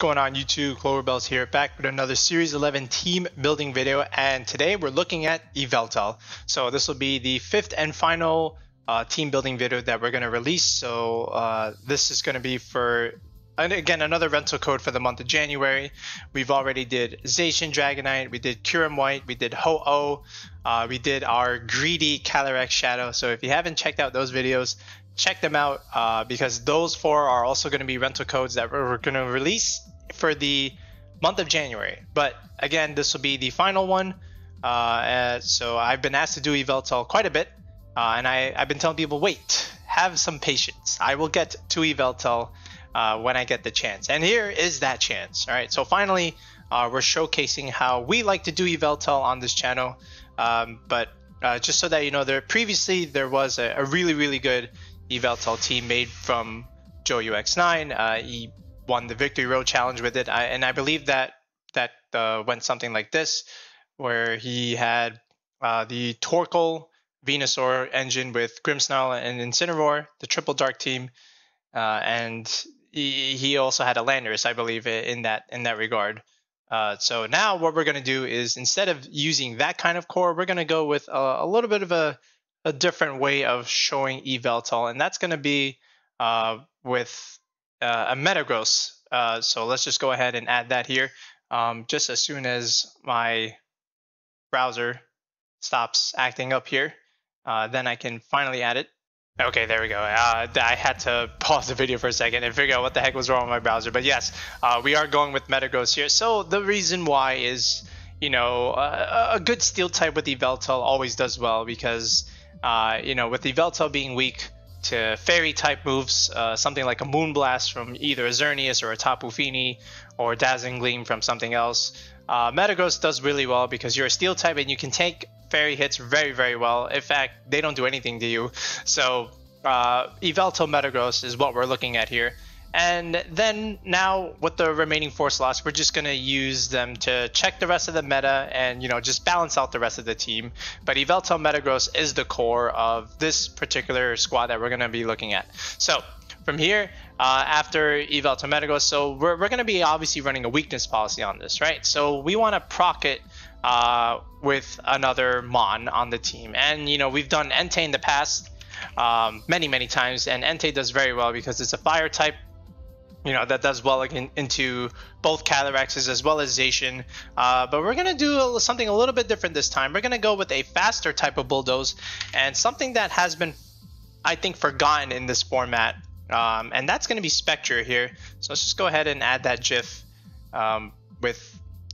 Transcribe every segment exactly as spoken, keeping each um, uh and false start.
Going on YouTube, CloverBells here, back with another Series eleven team building video, and today we're looking at Yveltal. So this will be the fifth and final uh, team building video that we're going to release. So uh, this is going to be for, and again, another rental code for the month of January. We've already did Zacian Dragonite, we did Kyogre White, we did Ho-Oh, uh, we did our greedy Calyrex Shadow. So if you haven't checked out those videos, check them out uh, because those four are also going to be rental codes that we're going to release for the month of January. But again, this will be the final one. Uh, so I've been asked to do Yveltal quite a bit, uh, and I, I've been telling people, wait, have some patience. I will get to Yveltal uh, when I get the chance. And here is that chance. All right, so finally, uh, we're showcasing how we like to do Yveltal on this channel. Um, but uh, just so that you know, there previously there was a, a really, really good Yveltal team made from Joe U X nine. Uh, he won the Victory Road Challenge with it, I, and I believe that that uh, went something like this, where he had uh, the Torkoal Venusaur engine with Grimmsnarl and Incineroar, the Triple Dark team, uh, and he, he also had a Landorus, I believe, in that in that regard. Uh, so now what we're going to do is, instead of using that kind of core, we're going to go with a, a little bit of a a different way of showing Yveltal, and that's going to be uh, with uh, a Metagross. Uh, so let's just go ahead and add that here. Um, just as soon as my browser stops acting up here, uh, then I can finally add it. Okay, there we go. Uh, I had to pause the video for a second and figure out what the heck was wrong with my browser. But yes, uh, we are going with Metagross here. So the reason why is, you know, a, a good steel type with Yveltal always does well because, Uh, you know, with Yveltal being weak to fairy type moves, uh, something like a Moonblast from either a Xerneas or a Tapu Fini or Dazzling Gleam from something else, uh, Metagross does really well because you're a steel type and you can take fairy hits very, very well. In fact, they don't do anything to you. So uh, Yveltal Metagross is what we're looking at here. And then now with the remaining four slots, we're just going to use them to check the rest of the meta and, you know, just balance out the rest of the team. But Yveltal Metagross is the core of this particular squad that we're going to be looking at. So from here, uh, after Yveltal Metagross, so we're, we're going to be obviously running a weakness policy on this, right? So we want to proc it uh, with another Mon on the team. And, you know, we've done Entei in the past um, many, many times. And Entei does very well because it's a fire type. You know, that does well in, into both Calyrexes as well as Zacian. Uh, but we're going to do a, something a little bit different this time. We're going to go with a faster type of Bulldoze and something that has been, I think, forgotten in this format. Um, and that's going to be Spectrier here. So let's just go ahead and add that GIF um, with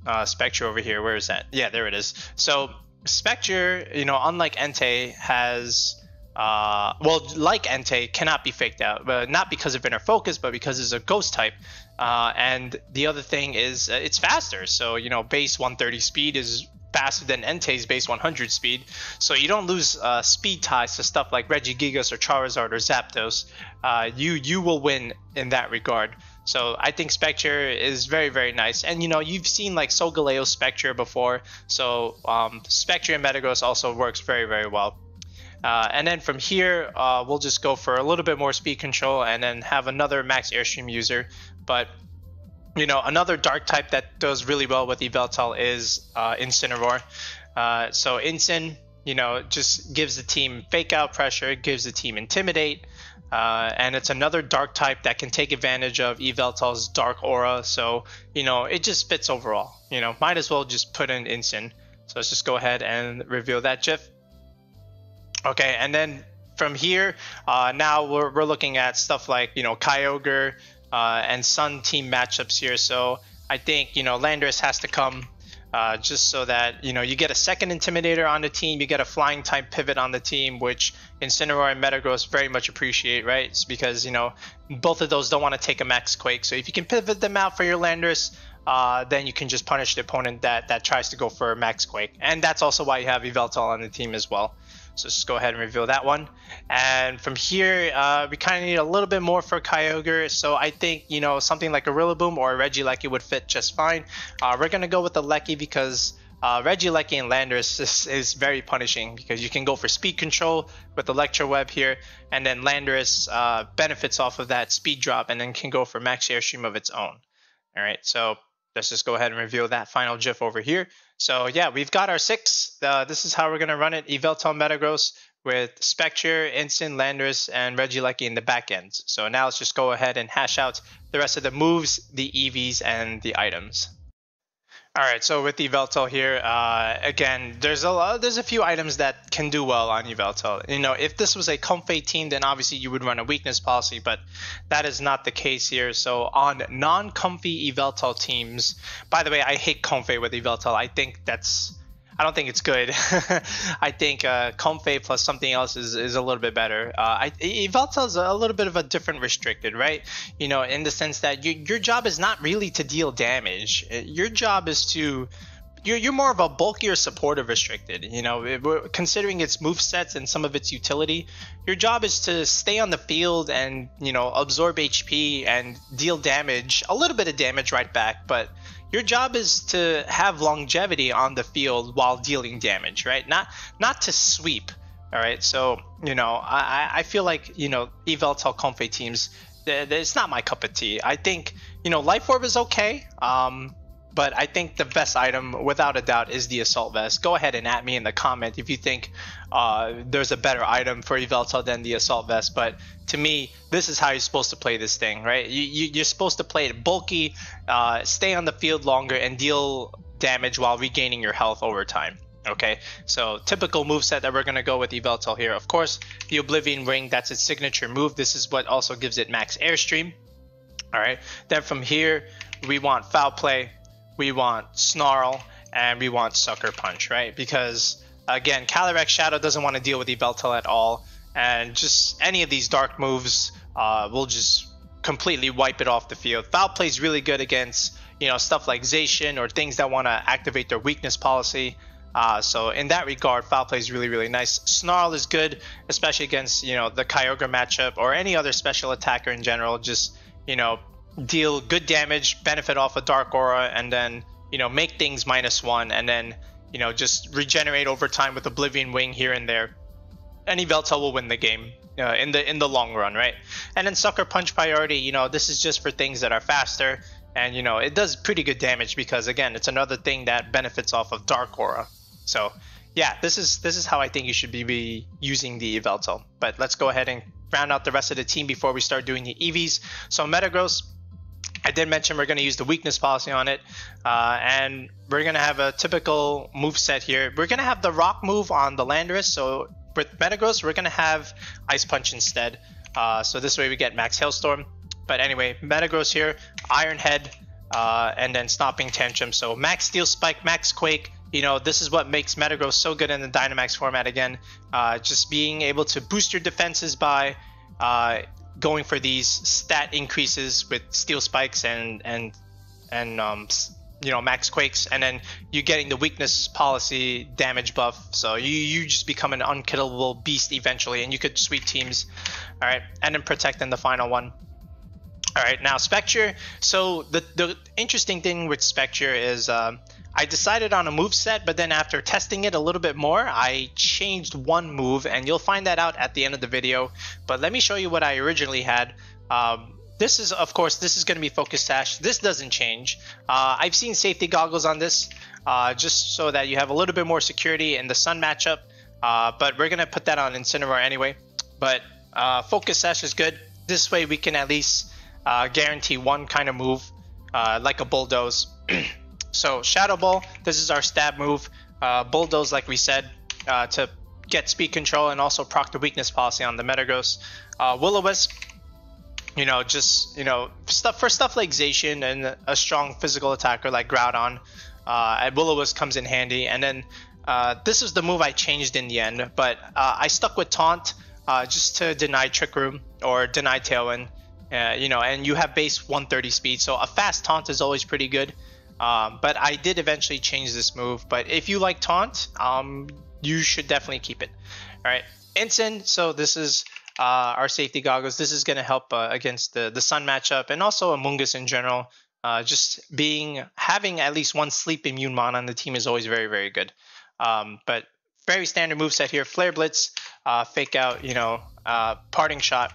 uh, Spectrier over here. Where is that? Yeah, there it is. So Spectrier, you know, unlike Entei, has... Uh, well, like Entei, cannot be faked out, but not because of inner focus, but because it's a ghost type. Uh, and the other thing is uh, it's faster. So, you know, base one thirty speed is faster than Entei's base one hundred speed. So you don't lose uh, speed ties to stuff like Regigigas or Charizard or Zapdos. Uh, you, you will win in that regard. So I think Spectrier is very, very nice. And, you know, you've seen like Solgaleo's Spectrier before. So um, Spectrier and Metagross also works very, very well. Uh, and then from here, uh, we'll just go for a little bit more speed control and then have another max airstream user. But, you know, another dark type that does really well with Yveltal is uh, Incineroar. Uh, so Incin, you know, just gives the team fake out pressure, gives the team intimidate. Uh, and it's another dark type that can take advantage of Yveltal's dark aura. So, you know, it just fits overall. You know, might as well just put in Incin. So let's just go ahead and reveal that GIF. Okay, and then from here, uh, now we're, we're looking at stuff like, you know, Kyogre uh, and Sun team matchups here. So I think, you know, Landorus has to come uh, just so that, you know, you get a second Intimidator on the team. You get a flying type pivot on the team, which Incineroar and Metagross very much appreciate, right? It's because, you know, both of those don't want to take a max Quake. So if you can pivot them out for your Landorus, Uh, then you can just punish the opponent that, that tries to go for max Quake. And that's also why you have Yveltal on the team as well. So let's go ahead and reveal that one. And from here, uh, we kind of need a little bit more for Kyogre. So I think, you know, something like a Rillaboom or a Regieleki would fit just fine. Uh, we're going to go with the Lecky because uh, Regieleki and Landorus is, is very punishing because you can go for speed control with Electroweb here. And then Landorus uh, benefits off of that speed drop and then can go for max airstream of its own. All right, so let's just go ahead and reveal that final GIF over here. So yeah, we've got our six. Uh, this is how we're going to run it. Yveltal Metagross with Spectrier, Instant, Landorus, and Regieleki in the back end. So now let's just go ahead and hash out the rest of the moves, the E Vs, and the items. All right, so with Yveltal here, uh, again, there's a lot, there's a few items that can do well on Yveltal. You know, if this was a Comfey team, then obviously you would run a weakness policy, but that is not the case here. So on non-Comfey Yveltal teams, by the way, I hate Comfey with Yveltal. I think that's, I don't think it's good. I think uh, Comfey plus something else is, is a little bit better. Uh, I, Yveltal is a little bit of a different restricted, right? You know, in the sense that you, your job is not really to deal damage. Your job is to... You're, you're more of a bulkier supporter restricted. You know, it, considering its movesets and some of its utility, your job is to stay on the field and, you know, absorb H P and deal damage, a little bit of damage right back, but... Your job is to have longevity on the field while dealing damage, right? Not not to sweep, all right? So, you know, I, I feel like, you know, Yveltal Comfey teams, they're, they're, it's not my cup of tea. I think, you know, Life Orb is okay, um, but I think the best item, without a doubt, is the Assault Vest. Go ahead and at me in the comment if you think uh, there's a better item for Yveltal than the Assault Vest, but... To me, this is how you're supposed to play this thing, right? You, you, you're supposed to play it bulky, uh, stay on the field longer, and deal damage while regaining your health over time, okay? So typical moveset that we're going to go with Yveltal here. Of course, the Oblivion Wing, that's its signature move. This is what also gives it max airstream, all right? Then from here, we want Foul Play, we want Snarl, and we want Sucker Punch, right? Because, again, Calyrex Shadow doesn't want to deal with Yveltal at all. And just any of these dark moves uh, will just completely wipe it off the field. Foul Play is really good against, you know, stuff like Zacian or things that want to activate their weakness policy. Uh, so in that regard, Foul Play is really, really nice. Snarl is good, especially against, you know, the Kyogre matchup or any other special attacker in general. Just, you know, deal good damage, benefit off a Dark Aura, and then, you know, make things minus one. And then, you know, just regenerate over time with Oblivion Wing here and there. And Yveltal will win the game uh, in the in the long run, right? And then Sucker Punch priority, you know, this is just for things that are faster. And, you know, it does pretty good damage because, again, it's another thing that benefits off of Dark Aura. So, yeah, this is this is how I think you should be, be using the Yveltal. But let's go ahead and round out the rest of the team before we start doing the E Vs. So Metagross, I did mention we're going to use the weakness policy on it. Uh, and we're going to have a typical moveset here. We're going to have the rock move on the Landorus, so... With Metagross, we're going to have Ice Punch instead. Uh, so this way we get max Hailstorm. But anyway, Metagross here, Iron Head, uh, and then Stomping Tantrum. So max Steel Spike, max Quake. You know, this is what makes Metagross so good in the Dynamax format again. Uh, just being able to boost your defenses by uh, going for these stat increases with Steel Spikes and, and, and um, you know, max Quakes, and then you're getting the weakness policy damage buff, so you you just become an unkillable beast eventually, and you could sweep teams. All right, and then Protect in the final one. All right, now Spectrier. So the the interesting thing with Spectrier is um I decided on a move set, but then after testing it a little bit more, I changed one move, and you'll find that out at the end of the video. But let me show you what I originally had. um This is, of course, this is going to be Focus Sash. This doesn't change. Uh, I've seen safety goggles on this, uh, just so that you have a little bit more security in the sun matchup. Uh, but we're going to put that on Incineroar anyway. But uh, Focus Sash is good. This way we can at least uh, guarantee one kind of move, uh, like a Bulldoze. So Shadow Ball, this is our stab move. Uh, bulldoze, like we said, uh, to get speed control and also proc the weakness policy on the Metagross. Uh, Will-O-Wisp. You know, just, you know, stuff for stuff like Zacian and a strong physical attacker like Groudon, uh, Will-O-Wisp comes in handy. And then uh, this is the move I changed in the end, but uh, I stuck with Taunt uh, just to deny Trick Room or deny Tailwind, uh, you know, and you have base one thirty speed. So a fast Taunt is always pretty good, um, but I did eventually change this move. But if you like Taunt, um, you should definitely keep it. All right, Ensign, so this is... Uh, our safety goggles. This is going to help uh, against the the sun matchup and also Amoonguss in general. Uh, just being having at least one sleep immune mon on the team is always very, very good. Um, but very standard moveset here: Flare Blitz, uh, Fake Out, you know, uh, Parting Shot,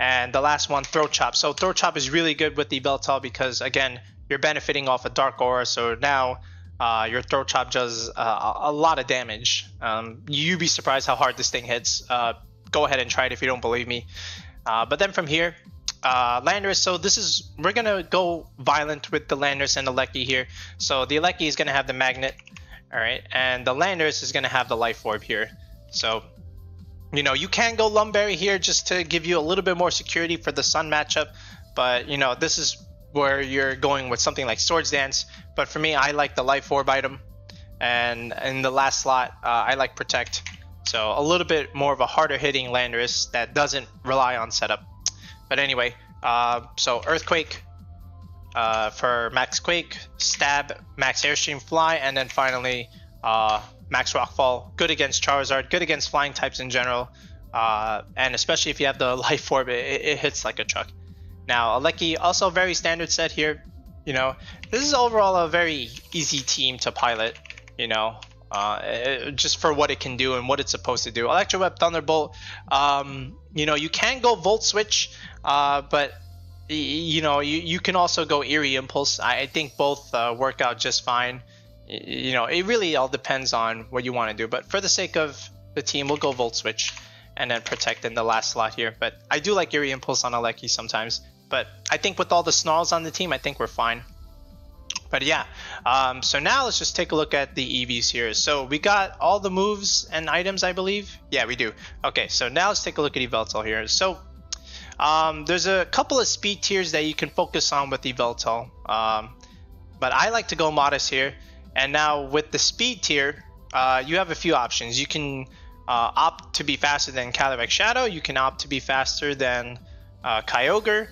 And the last one, Throat Chop. So Throat Chop is really good with the Yveltal because, again, you're benefiting off a Dark Aura. So now uh, your Throat Chop does uh, a lot of damage. Um, you'd be surprised how hard this thing hits. Uh, go ahead and try it if you don't believe me. Uh, but then from here, uh, Landorus. So this is, we're going to go violent with the Landorus and the Elecki here. So the Elecki is going to have the Magnet. All right. And the Landorus is going to have the Life Orb here. So, you know, you can go Lumberry here just to give you a little bit more security for the Sun matchup. But, you know, this is where you're going with something like Swords Dance. But for me, I like the Life Orb item. And in the last slot, uh, I like Protect. So a little bit more of a harder hitting Landorus that doesn't rely on setup. But anyway, uh, so Earthquake uh, for Max Quake, Stab, Max Airstream Fly, and then finally... Uh, Max Rockfall, good against Charizard, good against flying types in general, uh, and especially if you have the Life Orb, it, it hits like a truck. Now, Elecki, also very standard set here. You know, this is overall a very easy team to pilot, you know, uh, it, just for what it can do and what it's supposed to do. Electroweb, Thunderbolt, um, you know, you can go Volt Switch, uh, but, you know, you, you can also go Eerie Impulse. I, I think both uh, work out just fine. You know, it really all depends on what you want to do. But for the sake of the team, we'll go Volt Switch and then Protect in the last slot here. But I do like Eerie Impulse on Elecki sometimes. But I think with all the Snarls on the team, I think we're fine. But yeah, um, so now let's just take a look at the E Vs here. So we got all the moves and items, I believe. Yeah, we do. Okay, so now let's take a look at Yveltal here. So um, there's a couple of speed tiers that you can focus on with Yveltal. Um, but I like to go modest here. And now with the speed tier, uh, you have a few options. You can uh, opt to be faster than Calyrex Shadow. You can opt to be faster than uh, Kyogre.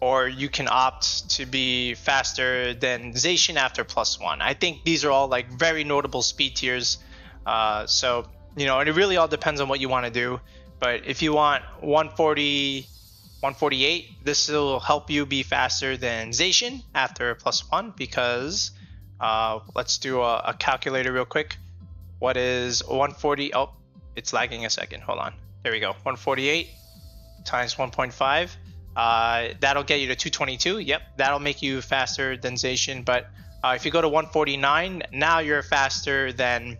Or you can opt to be faster than Zacian after plus one. I think these are all like very notable speed tiers. Uh, so, you know, and it really all depends on what you want to do. But if you want one forty, one forty-eight, this will help you be faster than Zacian after plus one because... Uh, let's do a, a calculator real quick. What is one forty? Oh, it's lagging a second. Hold on. There we go. one forty-eight times one point five. Uh, that'll get you to two twenty-two. Yep, that'll make you faster than Zacian. But uh, if you go to one forty-nine, now you're faster than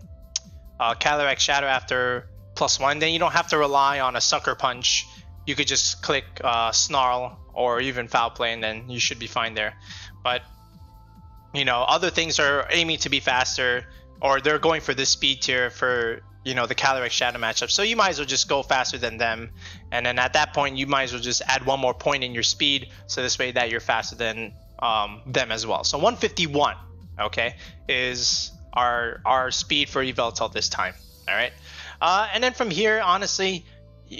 uh, Calyrex Shadow after plus one. Then you don't have to rely on a Sucker Punch. You could just click uh, Snarl or even Foul Play, and then you should be fine there. But you know, other things are aiming to be faster, or they're going for this speed tier for, you know, the Calyrex Shadow matchup. So you might as well just go faster than them. And then at that point, you might as well just add one more point in your speed. So this way that you're faster than um, them as well. So one fifty-one, okay, is our our speed for Yveltal this time. All right. Uh, and then from here, honestly,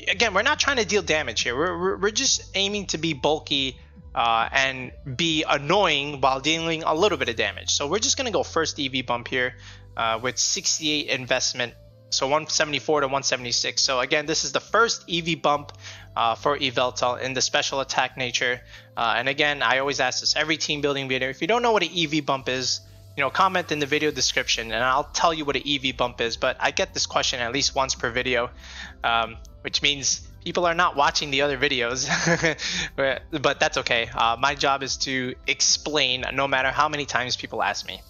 again, we're not trying to deal damage here. We're, we're, we're just aiming to be bulky. Uh, and be annoying while dealing a little bit of damage. So we're just going to go first E V bump here uh, with sixty-eight investment. So one seventy-four to one seventy-six. So again, this is the first E V bump uh, for Yveltal in the special attack nature. Uh, and again, I always ask this every team building video. If you don't know what an E V bump is, you know, comment in the video description and I'll tell you what an E V bump is. But I get this question at least once per video, um, which means... people are not watching the other videos, but that's okay. Uh, my job is to explain no matter how many times people ask me.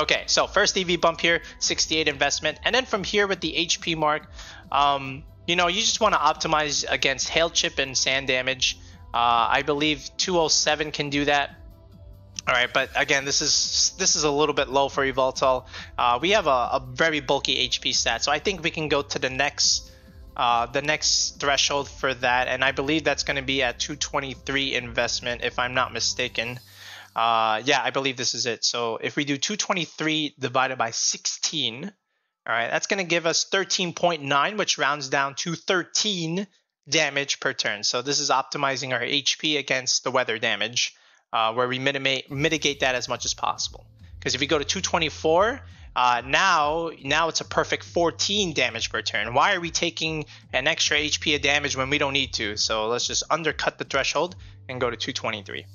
Okay, so first E V bump here, sixty-eight investment. And then from here with the H P mark, um, you know, you just want to optimize against Hail Chip and Sand Damage. Uh, I believe two oh seven can do that. All right, but again, this is this is a little bit low for Yveltal. Uh, we have a, a very bulky H P stat, so I think we can go to the next... Uh, the next threshold for that, and I believe that's going to be at two twenty-three investment, if I'm not mistaken. Uh, yeah, I believe this is it. So if we do two twenty-three divided by sixteen, all right, that's going to give us thirteen point nine, which rounds down to thirteen damage per turn. So this is optimizing our H P against the weather damage, uh, where we mitigate mitigate that as much as possible. Because if we go to two twenty-four, Uh, now, now it's a perfect fourteen damage per turn. Why are we taking an extra H P of damage when we don't need to? So let's just undercut the threshold and go to two twenty-three.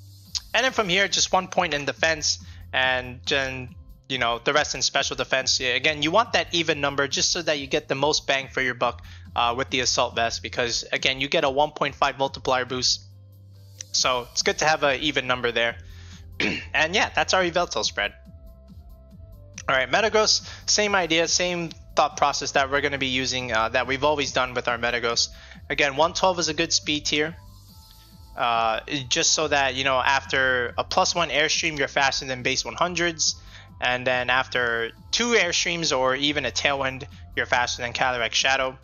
And then from here, just one point in defense and then, you know, the rest in special defense. Again, you want that even number just so that you get the most bang for your buck uh, with the Assault Vest, because again, you get a one point five multiplier boost. So it's good to have an even number there. And yeah, that's our Yveltal spread. All right, Metagross, same idea, same thought process that we're going to be using, uh, that we've always done with our Metagross. Again, one twelve is a good speed tier, uh, just so that, you know, after a plus one Airstream, you're faster than base one hundreds. And then after two Airstreams or even a Tailwind, you're faster than Calyrex Shadow.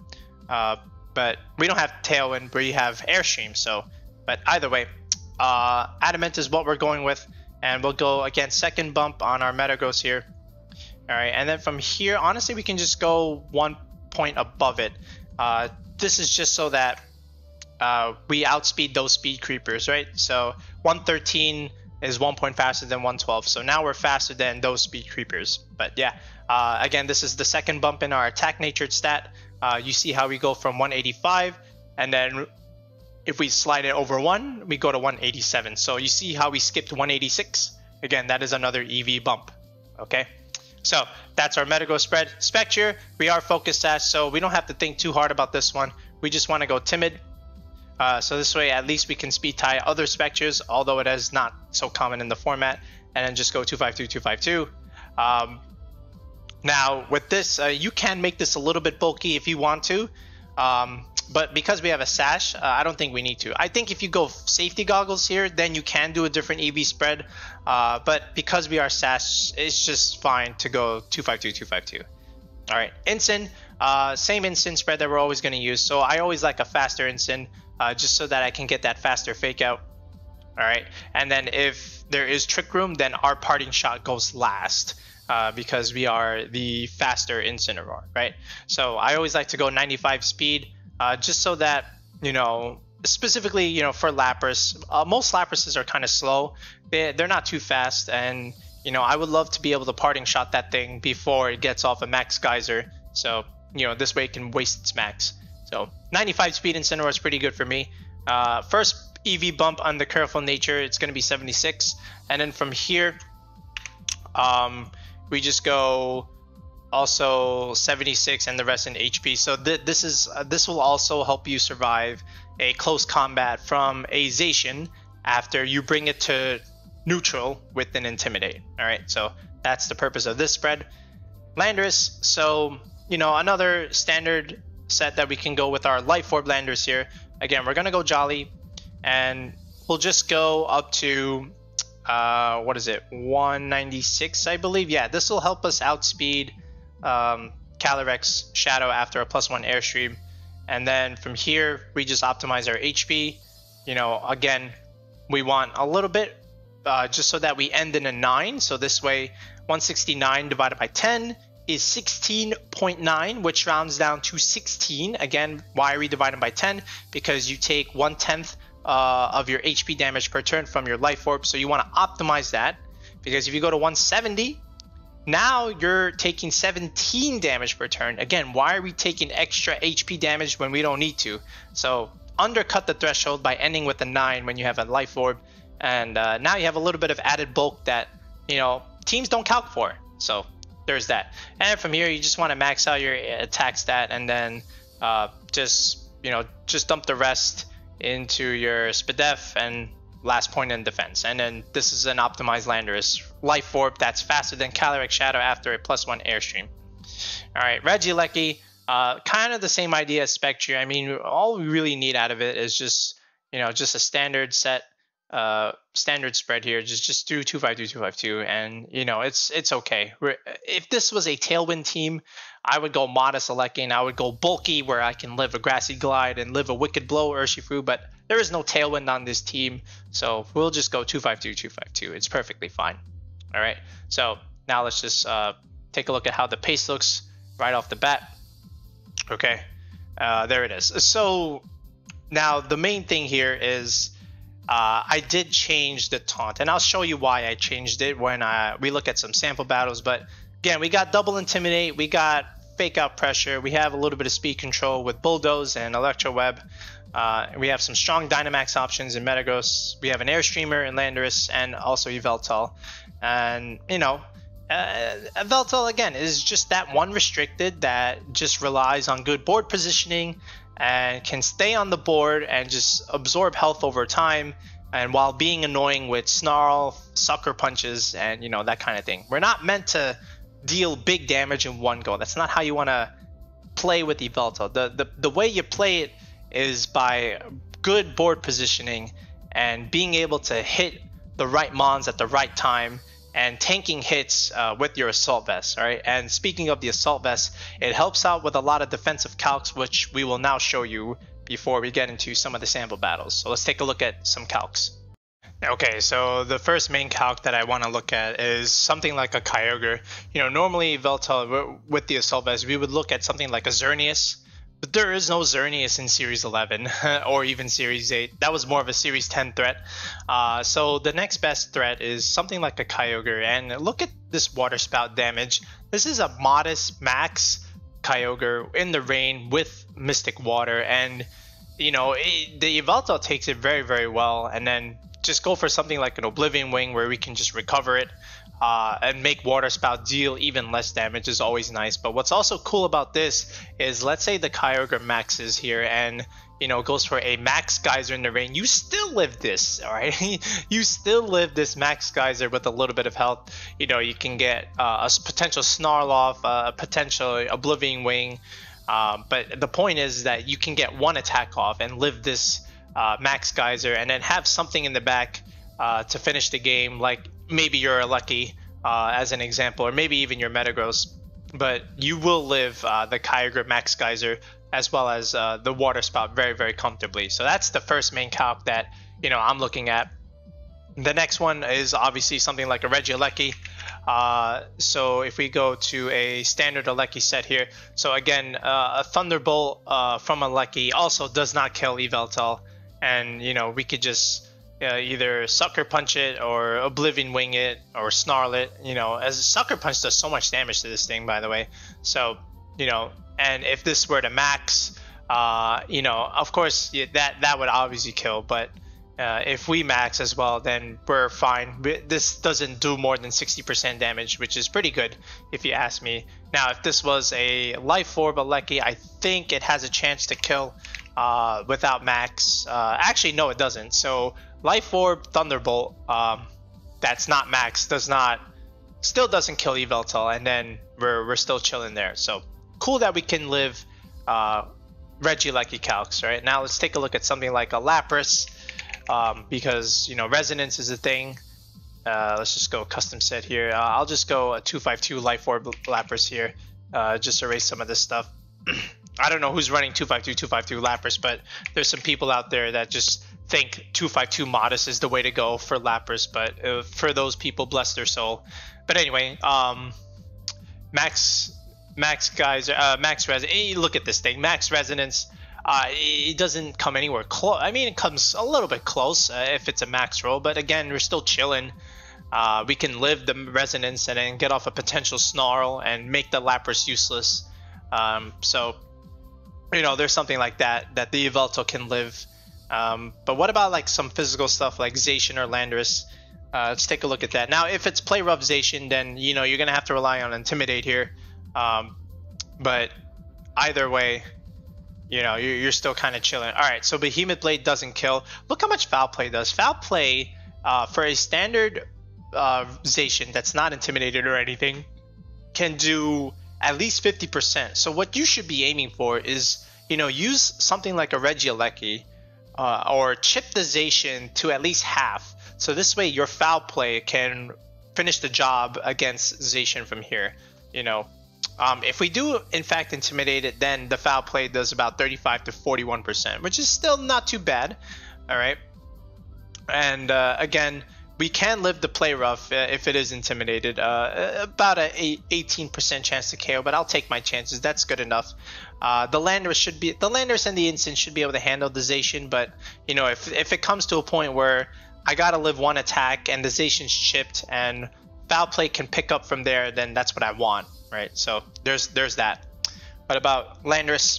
Uh, but we don't have Tailwind, we have Airstream. So, but either way, uh, Adamant is what we're going with. And we'll go, again, second bump on our Metagross here. All right, and then from here, honestly, we can just go one point above it. Uh, this is just so that uh, we outspeed those speed creepers, right? So one thirteen is one point faster than one twelve. So now we're faster than those speed creepers. But yeah, uh, again, this is the second bump in our attack natured stat. Uh, you see how we go from one eighty-five, and then if we slide it over one, we go to one eighty-seven. So you see how we skipped one eighty-six? Again, that is another E V bump, okay? So that's our Metagross spread. Spectrier, we are focused at, so we don't have to think too hard about this one. We just want to go timid. Uh, so this way, at least we can speed tie other Spectriers, although it is not so common in the format. And then just go two five two, two five two. Um, now with this, uh, you can make this a little bit bulky if you want to. Um, but because we have a sash, uh, I don't think we need to. I think if you go safety goggles here, then you can do a different E V spread. Uh, but because we are sash, it's just fine to go two five two, two five two. All right, Incin, uh, same Incin spread that we're always going to use. So I always like a faster Incin, uh, just so that I can get that faster fake out. All right, and then if there is Trick Room, then our parting shot goes last. Uh, because we are the faster Incineroar, right? So I always like to go ninety-five speed, uh, just so that, you know, specifically, you know, for Lapras, uh, most Laprases are kind of slow. They, they're not too fast. And, you know, I would love to be able to parting shot that thing before it gets off a max geyser. So, you know, this way it can waste its max. So ninety-five speed Incineroar is pretty good for me. Uh, first E V bump on the Careful Nature, it's going to be seventy-six. And then from here, um, we just go also seventy-six and the rest in H P. So th this is uh, this will also help you survive a close combat from a Zacian after you bring it to neutral with an Intimidate. All right, so that's the purpose of this spread. Landorus, so, you know, another standard set that we can go with our Life Orb Landorus here. Again, we're gonna go Jolly, and we'll just go up to uh what is it, one ninety-six, I believe. Yeah, this will help us outspeed um Calyrex Shadow after a plus one Airstream, and then from here we just optimize our H P. You know, again, we want a little bit, uh just so that we end in a nine. So this way, one sixty-nine divided by ten is sixteen point nine, which rounds down to sixteen. Again, why are we dividing by ten? Because you take one tenth Uh, of your H P damage per turn from your Life Orb, so you want to optimize that, because if you go to one seventy, now you're taking seventeen damage per turn. Again, why are we taking extra H P damage when we don't need to? So undercut the threshold by ending with a nine when you have a Life Orb, and uh, now you have a little bit of added bulk that, you know, teams don't calc for. So there's that. And from here, you just want to max out your attack stat, and then uh, just, you know, just dump the rest into your Spadef and last point in defense. And then this is an optimized Landorus Life Orb that's faster than Calyrex Shadow after a plus one Airstream. All right, Regieleki, uh, kind of the same idea as Spectrier. I mean, all we really need out of it is just, you know, just a standard set, uh, standard spread here. Just just do two five two, two five two, and, you know, it's it's okay. We're, if this was a Tailwind team, I would go modest Selecting, and I would go bulky where I can live a Grassy Glide and live a Wicked Blow Urshifu, but there is no Tailwind on this team, so we'll just go two five two, two five two. It's perfectly fine. All right, so now let's just uh, take a look at how the pace looks right off the bat. Okay, uh, there it is. So now the main thing here is uh, I did change the taunt, and I'll show you why I changed it when I, we look at some sample battles, but again, we got double Intimidate, we got Fake Out Pressure, we have a little bit of speed control with Bulldoze and Electroweb. Uh, we have some strong Dynamax options in Metagross. We have an Airstreamer in Landorus and also Yveltal. And, you know, Uh, Yveltal, again, is just that one restricted that just relies on good board positioning and can stay on the board and just absorb health over time, and while being annoying with Snarl, Sucker Punches, and, you know, that kind of thing. We're not meant to deal big damage in one go. That's not how you want to play with Yveltal. The, the, the way you play it is by good board positioning and being able to hit the right mons at the right time and tanking hits uh, with your Assault Vest, all right? And speaking of the Assault Vest, it helps out with a lot of defensive calcs, which we will now show you before we get into some of the sample battles. So let's take a look at some calcs. Okay, so the first main calc that I want to look at is something like a Kyogre. You know, normally Yveltal, with the Assault Vest, we would look at something like a Xerneas, but there is no Xerneas in Series eleven or even Series eight. That was more of a Series ten threat. Uh, so the next best threat is something like a Kyogre. And look at this Water Spout damage. This is a modest max Kyogre in the rain with Mystic Water. And, you know, it, the Yveltal takes it very, very well. And then just go for something like an Oblivion Wing where we can just recover it. Uh, and make Water Spout deal even less damage is always nice. But what's also cool about this is, let's say the Kyogre maxes here and, you know, goes for a max Geyser in the rain. You still live this, all right? You still live this max Geyser with a little bit of health. You know, you can get uh, a potential Snarl off, uh, a potential Oblivion Wing. Uh, but the point is that you can get one attack off and live this uh, max Geyser and then have something in the back uh, to finish the game, like maybe you're lucky uh, as an example, or maybe even your Metagross, but you will live uh, the Kyogre max Geyser as well as uh, the Water Spout very, very comfortably. So that's the first main calc that, you know, I'm looking at. The next one is obviously something like a Regieleki. Uh, so if we go to a standard Alecki set here, so again, uh, a Thunderbolt uh, from Alecki also does not kill Yveltal, and, you know, we could just Uh, either Sucker Punch it or Oblivion Wing it or Snarl it, you know, as a Sucker Punch does so much damage to this thing, by the way. So, you know, and if this were to max, uh, you know, of course yeah, that, that would obviously kill, but uh, if we max as well, then we're fine. This doesn't do more than sixty percent damage, which is pretty good if you ask me. Now, if this was a Life Orb Alecki, I think it has a chance to kill uh, without max. Uh, actually, no, it doesn't. So Life Orb Thunderbolt, um, that's not max, does not, still doesn't kill Yveltal, and then we're, we're still chilling there. So cool that we can live uh, Regieleki calcs, right? Now let's take a look at something like a Lapras, um, because, you know, resonance is a thing. Uh, let's just go custom set here. Uh, I'll just go a two five two Life Orb Lapras here, uh, just erase some of this stuff. I don't know who's running two five two, two five two Lapras, but there's some people out there that just think two five two Modest is the way to go for Lapras, but uh, for those people, bless their soul. But anyway, um, max, max guys, uh, max res. Hey, look at this thing, max resonance. Uh, it doesn't come anywhere close. I mean, it comes a little bit close uh, if it's a max roll, but again, we're still chilling. Uh, we can live the resonance and then get off a potential Snarl and make the Lapras useless. Um, so, you know, there's something like that that the Yveltal can live. Um, but what about like some physical stuff like Zacian or Landorus? Uh, let's take a look at that. Now, if it's play rough Zacian, then, you know, you're going to have to rely on Intimidate here. Um, but either way, you know, you're, you're still kind of chilling. All right. So Behemoth Blade doesn't kill. Look how much Foul Play does. Foul Play uh, for a standard uh, Zacian that's not intimidated or anything can do at least fifty percent. So what you should be aiming for is, you know, use something like a Regieleki. Uh, or chip the Zacian to at least half, so this way your Foul Play can finish the job against Zacian from here. You know, um, if we do in fact intimidate it, then the Foul Play does about thirty-five to forty-one percent, which is still not too bad. All right, and uh, again, we can live the play rough if it is intimidated. Uh, about a eighteen percent chance to K O, but I'll take my chances. That's good enough. Uh, the Landorus should be the Landorus and the Incin should be able to handle the Zacian, but you know, if if it comes to a point where I gotta live one attack and the Zacian's chipped and Foul Play can pick up from there, then that's what I want, right? So there's there's that. What about Landorus?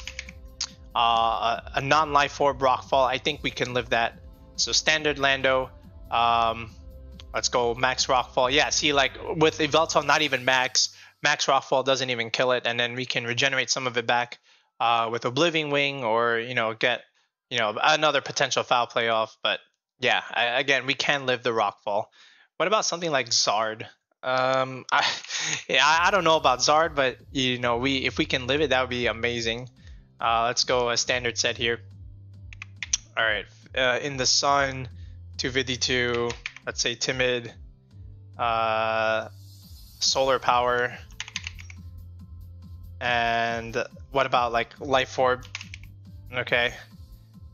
Uh, a non-life orb Rockfall. I think we can live that. So standard Lando. Um, Let's go Max Rockfall. Yeah, see, like with Yveltal, not even Max. Max Rockfall doesn't even kill it, and then we can regenerate some of it back uh, with Oblivion Wing, or you know, get you know another potential foul play off. But yeah, I, again, we can live the Rockfall. What about something like Zard? Um, I yeah, I don't know about Zard, but you know, we if we can live it, that would be amazing. Uh, let's go a standard set here. All right, uh, in the sun, two fifty-two. Let's say timid, uh, solar power, and what about like life orb? Okay,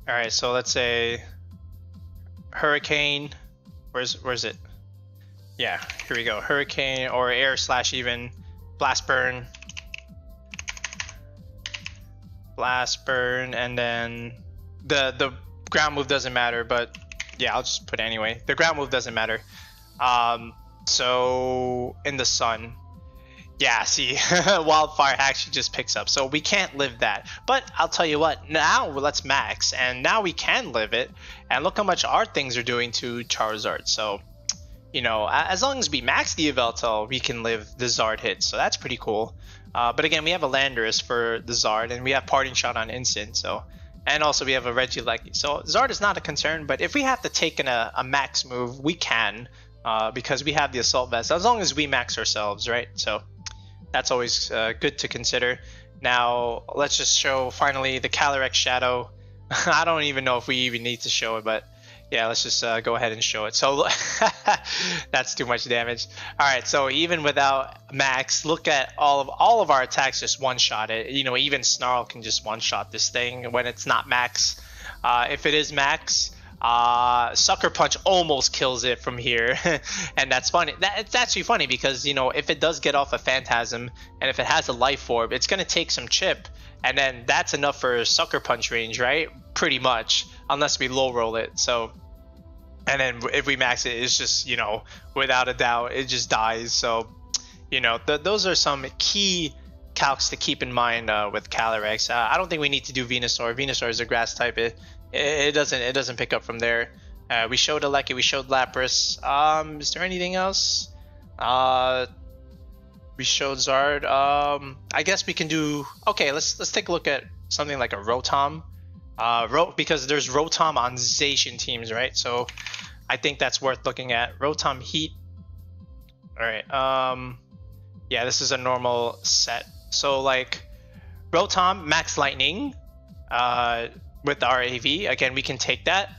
all right. So let's say hurricane. Where's where's it? Yeah, here we go. Hurricane or air slash even blast burn, blast burn, and then the the ground move doesn't matter, but. Yeah, I'll just put it anyway. The ground move doesn't matter. Um, so in the sun, yeah, see, wildfire actually just picks up. So we can't live that. But I'll tell you what, now let's max, and now we can live it. And look how much our things are doing to Charizard. So, you know, as long as we max the Yveltal, we can live the Zard hit. So that's pretty cool. Uh, but again, we have a Landorus for the Zard, and we have Parting Shot on instant. So. And also we have a Regieleki. So Zard is not a concern, but if we have to take in a, a max move, we can, uh, because we have the Assault Vest, as long as we max ourselves, right? So that's always uh, good to consider. Now, let's just show finally the Calyrex Shadow. I don't even know if we even need to show it, but yeah, let's just uh, go ahead and show it. So that's too much damage. All right, so even without max, look at all of all of our attacks just one-shot it. You know, even Snarl can just one-shot this thing when it's not max. Uh, if it is max, uh, Sucker Punch almost kills it from here, and that's funny. That, it's actually funny because, you know, if it does get off a Phantasm and if it has a Life Orb, it's going to take some chip, and then that's enough for Sucker Punch range, right? Pretty much. Unless we low roll it. So, and then if we max it, it's just, you know, without a doubt, it just dies. So, you know, th those are some key calcs to keep in mind uh, with Calyrex. Uh, I don't think we need to do Venusaur. Venusaur is a grass type. It it doesn't it doesn't pick up from there. Uh, we showed Electroweb. We showed Lapras. Um, is there anything else? Uh, we showed Zard. Um, I guess we can do. Okay, let's let's take a look at something like a Rotom. Uh, Ro because there's Rotom on Zacian teams, right? So I think that's worth looking at. Rotom Heat. All right. Um, yeah, this is a normal set. So like Rotom Max Lightning uh, with our A V. Again, we can take that.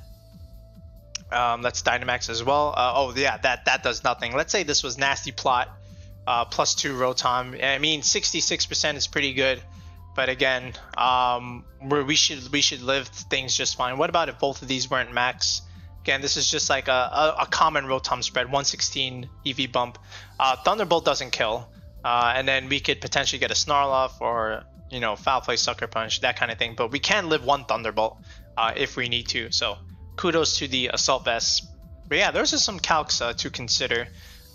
Um, let's Dynamax as well. Uh, oh yeah, that that does nothing. Let's say this was Nasty Plot uh, plus two Rotom. I mean, sixty-six percent is pretty good. But again, um, where we should we should live things just fine. What about if both of these weren't max? Again, this is just like a, a, a common Rotom spread, one sixteen E V bump. Uh, Thunderbolt doesn't kill, uh, and then we could potentially get a Snarl off or you know Foul Play, Sucker Punch, that kind of thing. But we can live one Thunderbolt uh, if we need to. So kudos to the Assault Vest. But yeah, those are some calcs uh, to consider.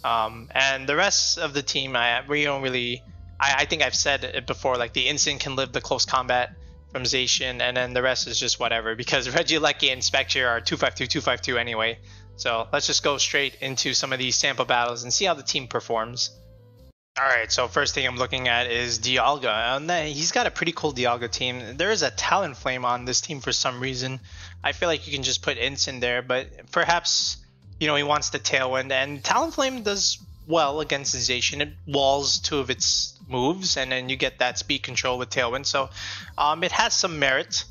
Um, and the rest of the team, I we don't really. I think I've said it before, like the instant can live the close combat from Zacian, and then the rest is just whatever because Regieleki and Spectrier are two fifty-two, two fifty-two anyway. So let's just go straight into some of these sample battles and see how the team performs. All right, so first thing I'm looking at is Dialga, and he's got a pretty cool Dialga team. There is a Talonflame on this team for some reason. I feel like you can just put instant there, but perhaps you know he wants the Tailwind, and Talonflame does well against Zacian. It walls two of its moves, and then you get that speed control with Tailwind, so um it has some merit.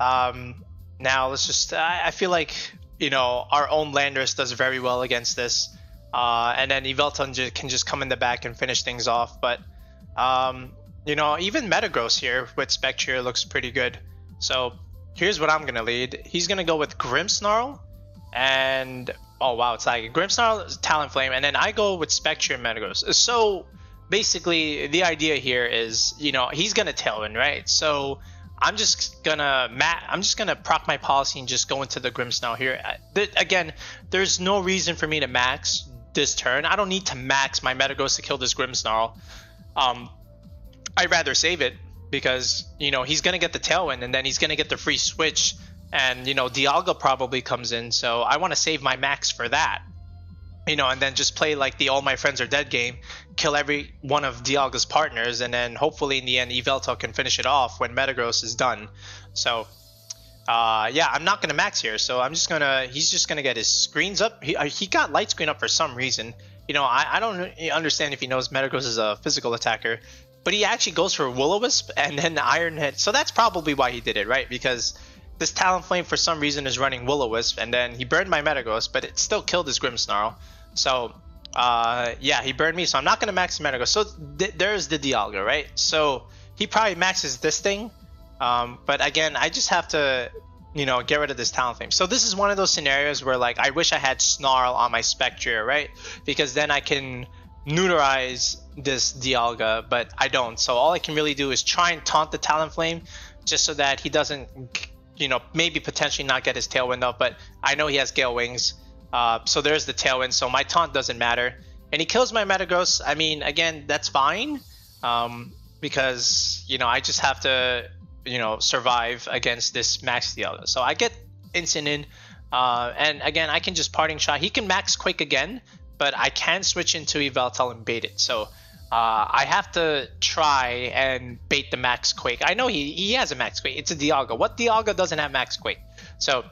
Um now let's just I, I feel like you know our own Landorus does very well against this, uh and then Yveltal can just come in the back and finish things off. But um you know even Metagross here with Spectrier looks pretty good. So here's what I'm gonna lead. He's gonna go with Grimmsnarl, and oh wow, it's like Grimmsnarl, Talonflame, and then I go with Spectrier and Metagross. So basically, the idea here is, you know, he's gonna Tailwind, right? So I'm just gonna mat. I'm just gonna proc my policy and just go into the Grimmsnarl here. I, th again, there's no reason for me to max this turn. I don't need to max my Metagross to kill this Grimmsnarl. Um, I'd rather save it because you know he's gonna get the Tailwind, and then he's gonna get the free switch, and you know Dialga probably comes in. So I want to save my max for that. you know, and then just play like the all my friends are dead game, kill every one of Dialga's partners, and then hopefully in the end Yveltal can finish it off when Metagross is done. So uh yeah, I'm not gonna max here, so I'm just gonna he's just gonna get his screens up. He, he got light screen up for some reason. You know, I, I don't understand if he knows Metagross is a physical attacker, but he actually goes for Will-O-Wisp and then Iron Head. So that's probably why he did it, right? Because this Talonflame for some reason is running Will-O-Wisp, and then he burned my Metagross, but it still killed his Grimmsnarl. So, uh, yeah, he burned me, so I'm not going to max the Metagross. So th there's the Dialga, right? So he probably maxes this thing, um, but again, I just have to... you know, get rid of this Talonflame. So this is one of those scenarios where, like, I wish I had Snarl on my Spectrier, right? Because then I can neutralize this Dialga, but I don't. So all I can really do is try and taunt the Talonflame just so that he doesn't, you know, maybe potentially not get his Tailwind up, but I know he has Gale Wings. Uh, so there's the Tailwind, so my taunt doesn't matter. And he kills my Metagross. I mean, again, that's fine, um, because, you know, I just have to... you know, survive against this max Dialga. So I get instant in, uh, and again, I can just parting shot. He can max Quake again, but I can switch into Yveltal and bait it. So uh, I have to try and bait the max Quake. I know he, he has a max Quake. It's a Dialga. What Dialga doesn't have max Quake? So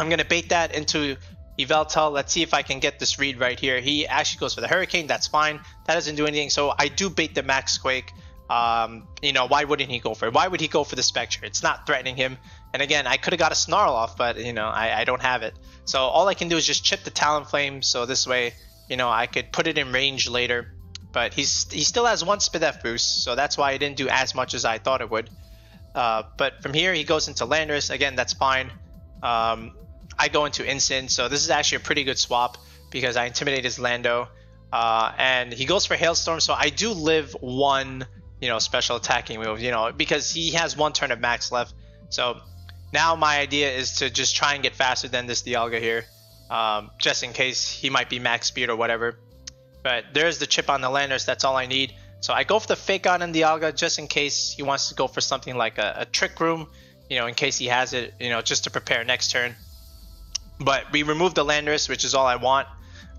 I'm going to bait that into Yveltal. Let's see if I can get this read right here. He actually goes for the Hurricane. That's fine. That doesn't do anything. So I do bait the max Quake. Um, you know, why wouldn't he go for it? Why would he go for the Spectre? It's not threatening him. And again, I could have got a Snarl off, but, you know, I, I don't have it. So all I can do is just chip the Talonflame. So this way, you know, I could put it in range later. But he's he still has one Spidef boost, so that's why it didn't do as much as I thought it would. Uh, but from here, he goes into Landorus. Again, that's fine. Um, I go into Incin, so this is actually a pretty good swap because I intimidate his Lando. Uh, and he goes for Hailstorm, so I do live one... you know, special attacking move, you know, because he has one turn of max left. So now my idea is to just try and get faster than this Dialga here, um, just in case he might be max speed or whatever. But there's the chip on the Landers, that's all I need. So I go for the Fake Out on Dialga just in case he wants to go for something like a, a Trick Room, you know, in case he has it, you know, just to prepare next turn. But we remove the Landers, which is all I want.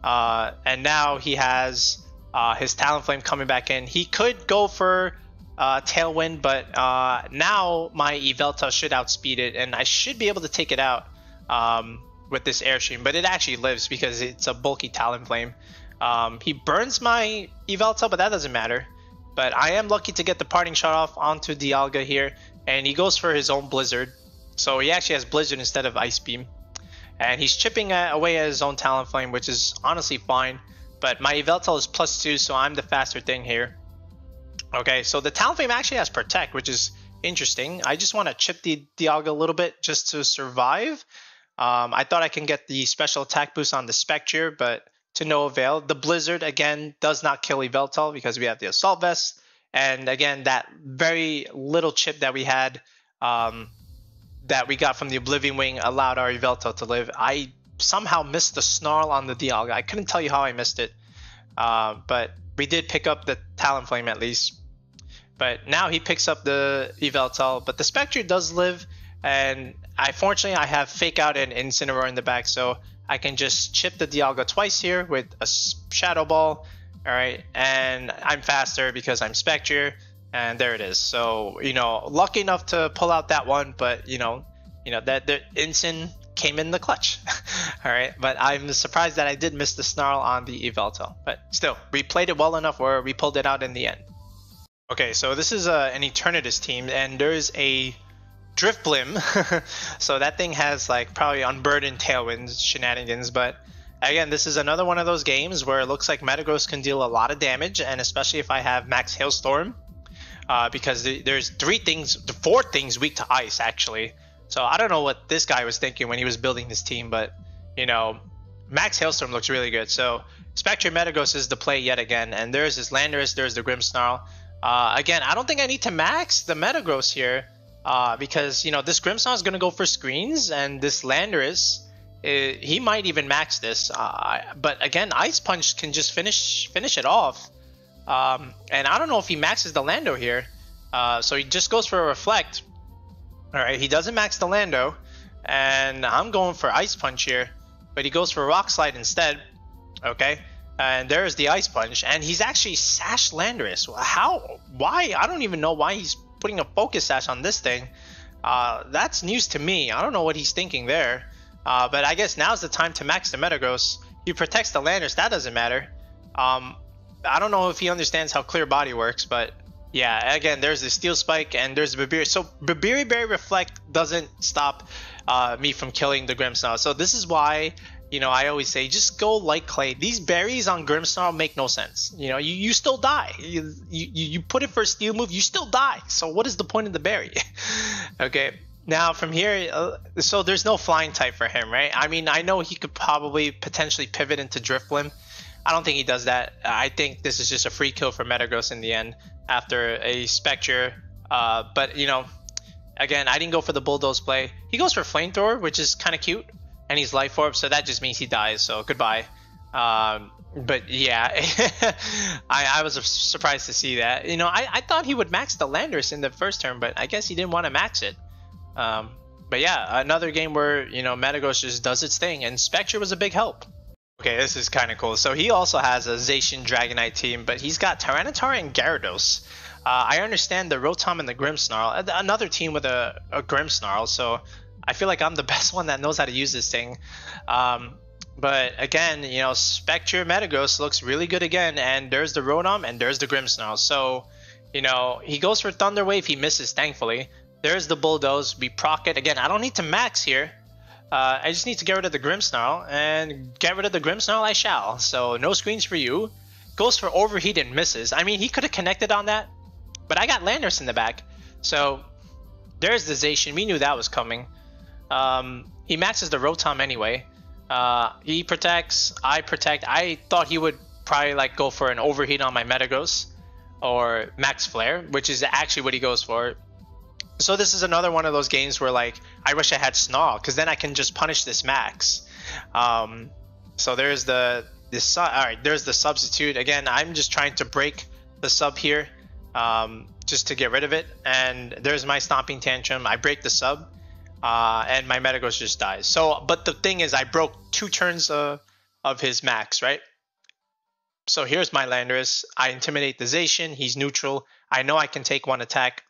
Uh, and now he has... Uh, his Talonflame coming back in. He could go for uh, Tailwind, but uh, now my Yveltal should outspeed it, and I should be able to take it out um, with this Airstream, but it actually lives because it's a bulky Talonflame. Um, he burns my Yveltal, but that doesn't matter. But I am lucky to get the parting shot off onto Dialga here, and he goes for his own Blizzard. So he actually has Blizzard instead of Ice Beam, and he's chipping away at his own Talonflame, which is honestly fine. But my Yveltal is plus two, so I'm the faster thing here. Okay, so the Talonflame actually has Protect, which is interesting. I just want to chip the Dialga a little bit just to survive. Um, I thought I can get the special attack boost on the Spectre, but to no avail. The Blizzard, again, does not kill Yveltal because we have the Assault Vest. And again, that very little chip that we had um, that we got from the Oblivion Wing allowed our Yveltal to live. I... somehow missed the Snarl on the Dialga. I couldn't tell you how I missed it, uh, but we did pick up the Talonflame at least. But now he picks up the Yveltal, but the Spectre does live, and I fortunately I have Fake Out and Incineroar in the back, so I can just chip the Dialga twice here with a Shadow Ball. All right, and I'm faster because I'm Spectre, and there it is. So, you know, lucky enough to pull out that one, but you know, you know that the Incin came in the clutch. All right, but I'm surprised that I did miss the Snarl on the Yveltal, but still, we played it well enough where we pulled it out in the end. Okay, so this is uh, an Eternatus team, and there's a Drifblim. So that thing has like probably Unburdened Tailwinds shenanigans, but again, this is another one of those games where it looks like Metagross can deal a lot of damage, and especially if I have max Hailstorm, uh, because th there's three things, four things weak to ice actually. So I don't know what this guy was thinking when he was building this team, but, you know, max Hailstorm looks really good. So Spectre Metagross is the play yet again, and there's this Landorus, there's the Grimmsnarl. Uh, again, I don't think I need to max the Metagross here uh, because, you know, this Grimmsnarl is going to go for screens, and this Landorus, it, he might even max this. Uh, but again, Ice Punch can just finish, finish it off, um, and I don't know if he maxes the Lando here. Uh, so he just goes for a Reflect. All right, he doesn't max the Lando, and I'm going for Ice Punch here, but he goes for Rock Slide instead. Okay, and there's the Ice Punch, and he's actually sashed Landorus. How? Why? I don't even know why he's putting a Focus Sash on this thing. Uh, that's news to me. I don't know what he's thinking there. Uh, but I guess now's the time to max the Metagross. He protects the Landorus. That doesn't matter. Um, I don't know if he understands how Clear Body works, but yeah, again, there's the Steel Spike and there's Babiri. So Babiri Berry Reflect doesn't stop uh, me from killing the Grimmsnarl. So this is why, you know, I always say just go like Clay. These berries on Grimmsnarl make no sense. You know, you, you still die. You, you, you put it for a Steel move, you still die. So what is the point of the berry? Okay. Now from here, uh, so there's no flying type for him, right? I mean, I know he could probably potentially pivot into Drifblim. I don't think he does that. I think this is just a free kill for Metagross in the end after a Spectrier. Uh, but, you know, again, I didn't go for the Bulldoze play. He goes for Flamethrower, which is kind of cute. And he's Life Orb, so that just means he dies. So goodbye. Um, but yeah, I, I was surprised to see that. You know, I, I thought he would max the Landorus in the first turn, but I guess he didn't want to max it. Um, but yeah, another game where, you know, Metagross just does its thing, and Spectrier was a big help. Okay, this is kind of cool. So he also has a Zacian Dragonite team, but he's got Tyranitar and Gyarados. Uh, I understand the Rotom and the Grimmsnarl, another team with a, a Grimmsnarl, so I feel like I'm the best one that knows how to use this thing. Um, but again, you know, Spectrier Metagross looks really good again, and there's the Rotom and there's the Grimmsnarl. So, you know, he goes for Thunder Wave, he misses, thankfully. There's the Bulldoze, we proc it. Again, I don't need to max here. Uh, I just need to get rid of the Grimmsnarl, and get rid of the Grimmsnarl I shall. So no screens for you. Goes for Overheat and misses. I mean, he could have connected on that, but I got Landorus in the back. So there's the Zacian. We knew that was coming. Um, he maxes the Rotom anyway. Uh, he protects. I protect. I thought he would probably like go for an Overheat on my Metagross or Max Flare, which is actually what he goes for. So this is another one of those games where, like, I wish I had Snarl, because then I can just punish this max. Um, so there's the this. All right, there's the substitute again. I'm just trying to break the sub here, um, just to get rid of it. And there's my Stomping Tantrum. I break the sub, uh, and my Metagross just dies. So, but the thing is, I broke two turns uh, of his max, right? So here's my Landorus. I intimidate the Zacian. He's neutral. I know I can take one attack.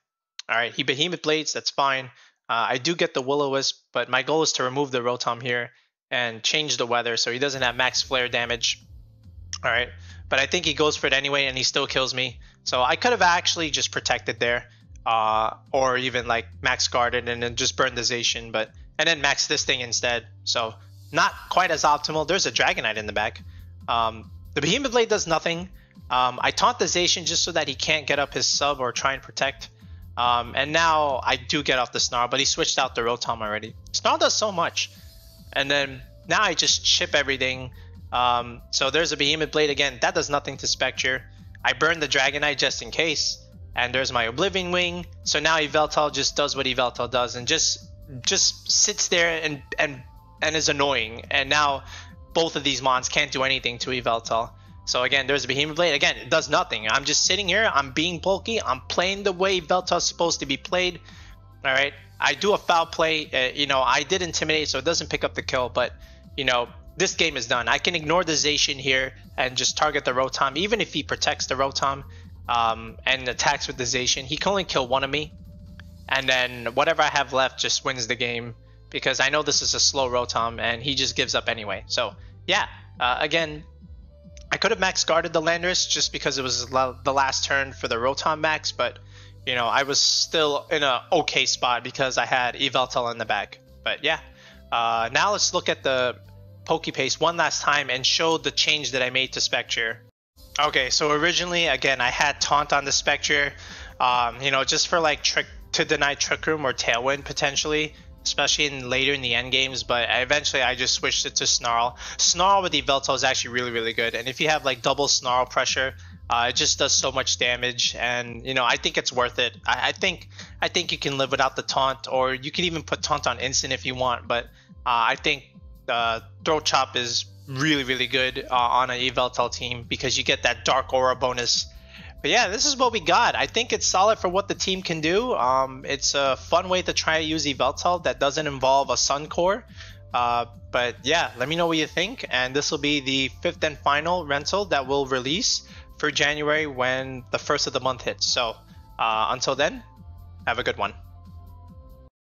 All right, he Behemoth Blades, that's fine. Uh, I do get the Will-O-Wisp, but my goal is to remove the Rotom here and change the weather so he doesn't have max flare damage. All right, but I think he goes for it anyway, and he still kills me. So I could have actually just protected there, uh, or even like max guarded and then just burned the Zacian, but and then max this thing instead. So not quite as optimal. There's a Dragonite in the back. Um, the Behemoth Blade does nothing. Um, I taunt the Zacian just so that he can't get up his sub or try and protect. Um, and now I do get off the Snarl, but he switched out the Rotom already. Snarl does so much. And then now I just chip everything. Um, so there's a Behemoth Blade again. That does nothing to Spectrier. I burn the Dragonite just in case. And there's my Oblivion Wing. So now Yveltal just does what Yveltal does and just just sits there and, and, and is annoying. And now both of these mons can't do anything to Yveltal. So again, there's a Behemoth Blade. Again, it does nothing. I'm just sitting here. I'm being bulky. I'm playing the way Yveltal's supposed to be played. All right. I do a foul play. Uh, you know, I did intimidate, so it doesn't pick up the kill. But, you know, this game is done. I can ignore the Zacian here and just target the Rotom. Even if he protects the Rotom um, and attacks with the Zacian, he can only kill one of me. And then whatever I have left just wins the game because I know this is a slow Rotom, and he just gives up anyway. So, yeah, uh, again... I could have max guarded the Landorus just because it was the last turn for the Rotom max, but you know I was still in an okay spot because I had Yveltal in the back. But yeah, uh, now let's look at the Pokepaste one last time and show the change that I made to Spectrier. Okay, so originally again I had Taunt on the Spectrier, um, you know, just for like trick to deny Trick Room or Tailwind potentially, especially in later in the end games, but eventually I just switched it to Snarl. Snarl with Yveltal is actually really, really good, and if you have like double Snarl pressure, uh, it just does so much damage, and you know I think it's worth it. I, I think I think you can live without the Taunt, or you can even put Taunt on instant if you want, but uh, I think uh, Throat Chop is really, really good uh, on an Yveltal team because you get that Dark Aura bonus. But yeah, this is what we got. I think it's solid for what the team can do. Um, it's a fun way to try to use Yveltal that doesn't involve a Sun Core. Uh, but yeah, let me know what you think, and this will be the fifth and final rental that we'll release for January when the first of the month hits. So uh, until then, have a good one.